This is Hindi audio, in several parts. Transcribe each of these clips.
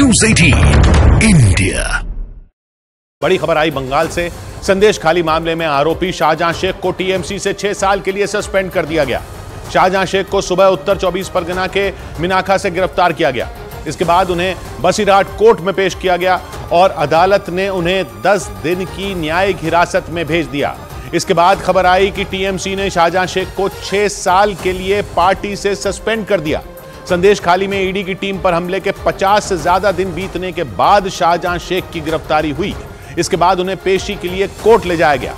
इंडिया। बड़ी खबर आई बंगाल से। संदेश खाली मामले में आरोपी शाहजहां शेख को टीएमसी से 6 साल के लिए सस्पेंड कर दिया गया। शाहजहां शेख को सुबह उत्तर 24 परगना के मीनाखा से गिरफ्तार किया गया। इसके बाद उन्हें बसिरहाट कोर्ट में पेश किया गया और अदालत ने उन्हें 10 दिन की न्यायिक हिरासत में भेज दिया। इसके बाद खबर आई कि टीएमसी ने शाहजहां शेख को 6 साल के लिए पार्टी से सस्पेंड कर दिया। संदेश खाली में ईडी की टीम पर हमले के 50 से ज्यादा दिन बीतने के बाद शाहजहां शेख की गिरफ्तारी हुई। इसके बाद उन्हें पेशी के लिए कोर्ट ले जाया गया,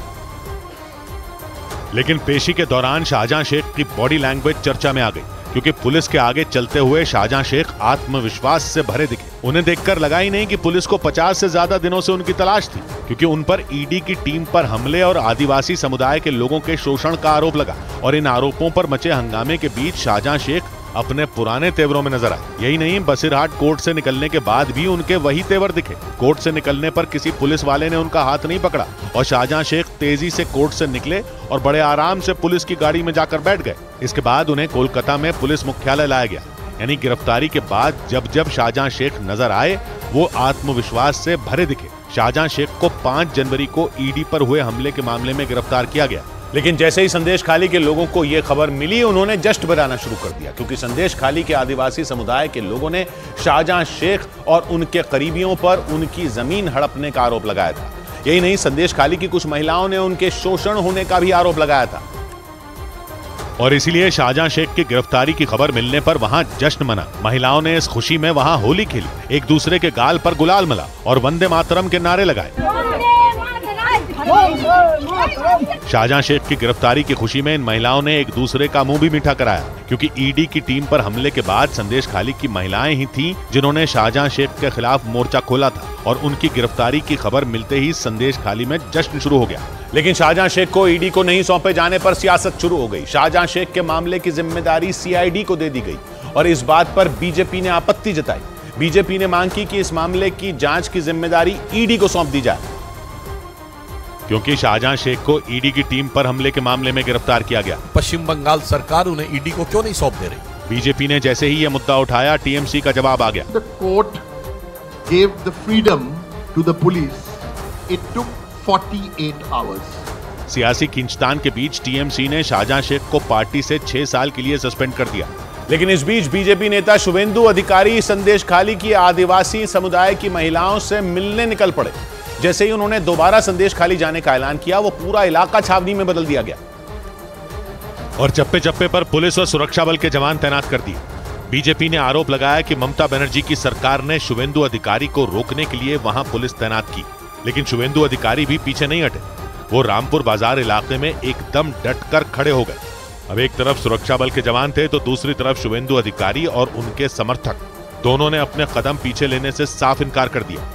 लेकिन पेशी के दौरान शाहजहां शेख की बॉडी लैंग्वेज चर्चा में आ गई, क्योंकि पुलिस के आगे चलते हुए शाहजहां शेख आत्मविश्वास से भरे दिखे। उन्हें देखकर लगा ही नहीं कि पुलिस को 50 से ज्यादा दिनों से उनकी तलाश थी, क्योंकि उन पर ईडी की टीम पर हमले और आदिवासी समुदाय के लोगों के शोषण का आरोप लगा। और इन आरोपों पर मचे हंगामे के बीच शाहजहां शेख अपने पुराने तेवरों में नजर आए। यही नहीं, बसिरहाट कोर्ट से निकलने के बाद भी उनके वही तेवर दिखे। कोर्ट से निकलने पर किसी पुलिस वाले ने उनका हाथ नहीं पकड़ा और शाहजहां शेख तेजी से कोर्ट से निकले और बड़े आराम से पुलिस की गाड़ी में जाकर बैठ गए। इसके बाद उन्हें कोलकाता में पुलिस मुख्यालय लाया गया। यानी गिरफ्तारी के बाद जब जब शाहजहां शेख नजर आए वो आत्मविश्वास से भरे दिखे। शाहजहां शेख को 5 जनवरी को ईडी पर हुए हमले के मामले में गिरफ्तार किया गया, लेकिन जैसे ही संदेश खाली के लोगों को यह खबर मिली उन्होंने जश्न मनाना शुरू कर दिया, क्योंकि संदेश खाली के आदिवासी समुदाय के लोगों ने शाहजहां शेख और उनके करीबियों पर उनकी जमीन हड़पने का आरोप लगाया था। यही नहीं, संदेश खाली की कुछ महिलाओं ने उनके शोषण होने का भी आरोप लगाया था और इसीलिए शाहजहां शेख की गिरफ्तारी की खबर मिलने पर वहां जश्न मना। महिलाओं ने इस खुशी में वहां होली खेली, एक दूसरे के गाल पर गुलाल मला और वंदे मातरम के नारे लगाए। शाहजहां शेख की गिरफ्तारी की खुशी में इन महिलाओं ने एक दूसरे का मुंह भी मीठा कराया, क्योंकि ईडी की टीम पर हमले के बाद संदेश खाली की महिलाएं ही थीं जिन्होंने शाहजहां शेख के खिलाफ मोर्चा खोला था और उनकी गिरफ्तारी की खबर मिलते ही संदेश खाली में जश्न शुरू हो गया। लेकिन शाहजहां शेख को ईडी को नहीं सौंपे जाने पर सियासत शुरू हो गई। शाहजहां शेख के मामले की जिम्मेदारी सीआईडी को दे दी गई और इस बात पर बीजेपी ने आपत्ति जताई। बीजेपी ने मांग की कि इस मामले की जांच की जिम्मेदारी ईडी को सौंप दी जाए, क्योंकि शाहजहां शेख को ईडी की टीम पर हमले के मामले में गिरफ्तार किया गया। पश्चिम बंगाल सरकार उन्हें ईडी को क्यों नहीं सौंप दे रही? बीजेपी ने जैसे ही यह मुद्दा उठाया टीएमसी का जवाब आ गया। The court gave the freedom to the police, it took 48 hours. सियासी खींचतान के बीच टीएमसी ने शाहजहां शेख को पार्टी से 6 साल के लिए सस्पेंड कर दिया। लेकिन इस बीच बीजेपी नेता सुवेंदु अधिकारी संदेश खाली की आदिवासी समुदाय की महिलाओं से मिलने निकल पड़े। जैसे ही उन्होंने दोबारा संदेश खाली जाने का ऐलान किया वो पूरा इलाका छावनी में बदल दिया गया और चप्पे चप्पे पर पुलिस और सुरक्षा बल के जवान तैनात कर दिए। बीजेपी ने आरोप लगाया कि ममता बनर्जी की सरकार ने सुवेंदु अधिकारी को रोकने के लिए वहां पुलिस तैनात की, लेकिन सुवेंदु अधिकारी भी पीछे नहीं हटे। वो रामपुर बाजार इलाके में एकदम डटकर खड़े हो गए। अब एक तरफ सुरक्षा बल के जवान थे तो दूसरी तरफ सुवेंदु अधिकारी और उनके समर्थक, दोनों ने अपने कदम पीछे लेने से साफ इनकार कर दिया।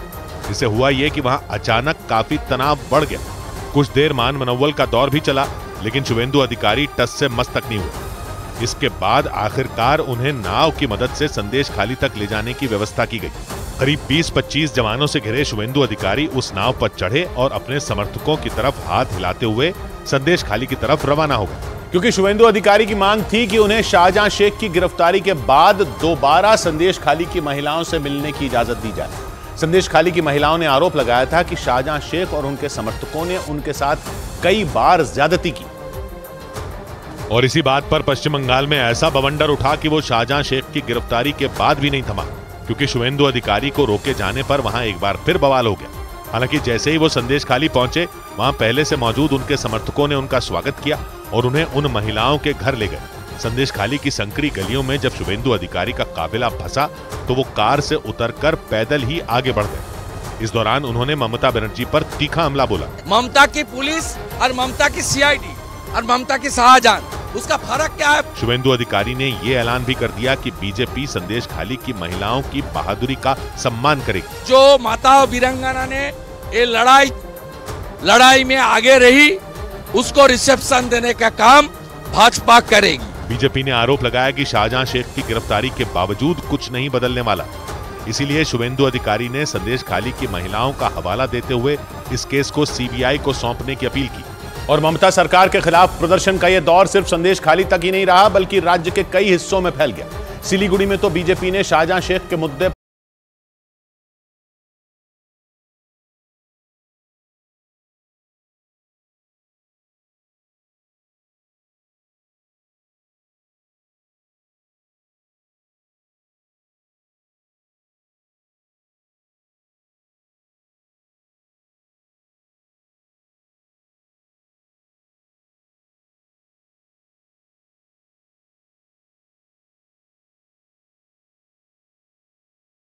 इससे हुआ यह कि वहां अचानक काफी तनाव बढ़ गया। कुछ देर मान मनोवल का दौर भी चला, लेकिन सुवेंदु अधिकारी टस से मस्तक नहीं हुए। इसके बाद आखिरकार उन्हें नाव की मदद से संदेश खाली तक ले जाने की व्यवस्था की गई। करीब 20-25 जवानों से घिरे सुवेंदु अधिकारी उस नाव पर चढ़े और अपने समर्थकों की तरफ हाथ हिलाते हुए संदेश खाली की तरफ रवाना हो गए, क्योंकि सुवेंदु अधिकारी की मांग थी कि उन्हें शाहजहां शेख की गिरफ्तारी के बाद दोबारा संदेश खाली की महिलाओं से मिलने की इजाजत दी जाए। संदेश खाली की महिलाओं ने आरोप लगाया था कि शाहजहां शेख और उनके समर्थकों ने उनके साथ कई बार ज्यादती की और इसी बात पर पश्चिम बंगाल में ऐसा बवंडर उठा कि वो शाहजहां शेख की गिरफ्तारी के बाद भी नहीं थमा, क्योंकि सुवेंदु अधिकारी को रोके जाने पर वहां एक बार फिर बवाल हो गया। हालांकि जैसे ही वो संदेश खाली पहुंचे वहां पहले से मौजूद उनके समर्थकों ने उनका स्वागत किया और उन्हें उन महिलाओं के घर ले गए। संदेश खाली की संकरी गलियों में जब सुवेंदु अधिकारी का काफिला फंसा तो वो कार से उतरकर पैदल ही आगे बढ़ गए। इस दौरान उन्होंने ममता बनर्जी पर तीखा हमला बोला। ममता की पुलिस और ममता की सीआईडी और ममता की शाहजहां, उसका फर्क क्या है? सुवेंदु अधिकारी ने ये ऐलान भी कर दिया कि बीजेपी संदेश खाली की महिलाओं की बहादुरी का सम्मान करेगी। जो माता वीरांगना ने ये लड़ाई में आगे रही उसको रिसेप्शन देने का काम भाजपा करेगी। बीजेपी ने आरोप लगाया कि शाहजहां शेख की गिरफ्तारी के बावजूद कुछ नहीं बदलने वाला, इसीलिए सुवेंदु अधिकारी ने संदेश खाली की महिलाओं का हवाला देते हुए इस केस को सीबीआई को सौंपने की अपील की। और ममता सरकार के खिलाफ प्रदर्शन का यह दौर सिर्फ संदेश खाली तक ही नहीं रहा, बल्कि राज्य के कई हिस्सों में फैल गया। सिलीगुड़ी में तो बीजेपी ने शाहजहां शेख के मुद्दे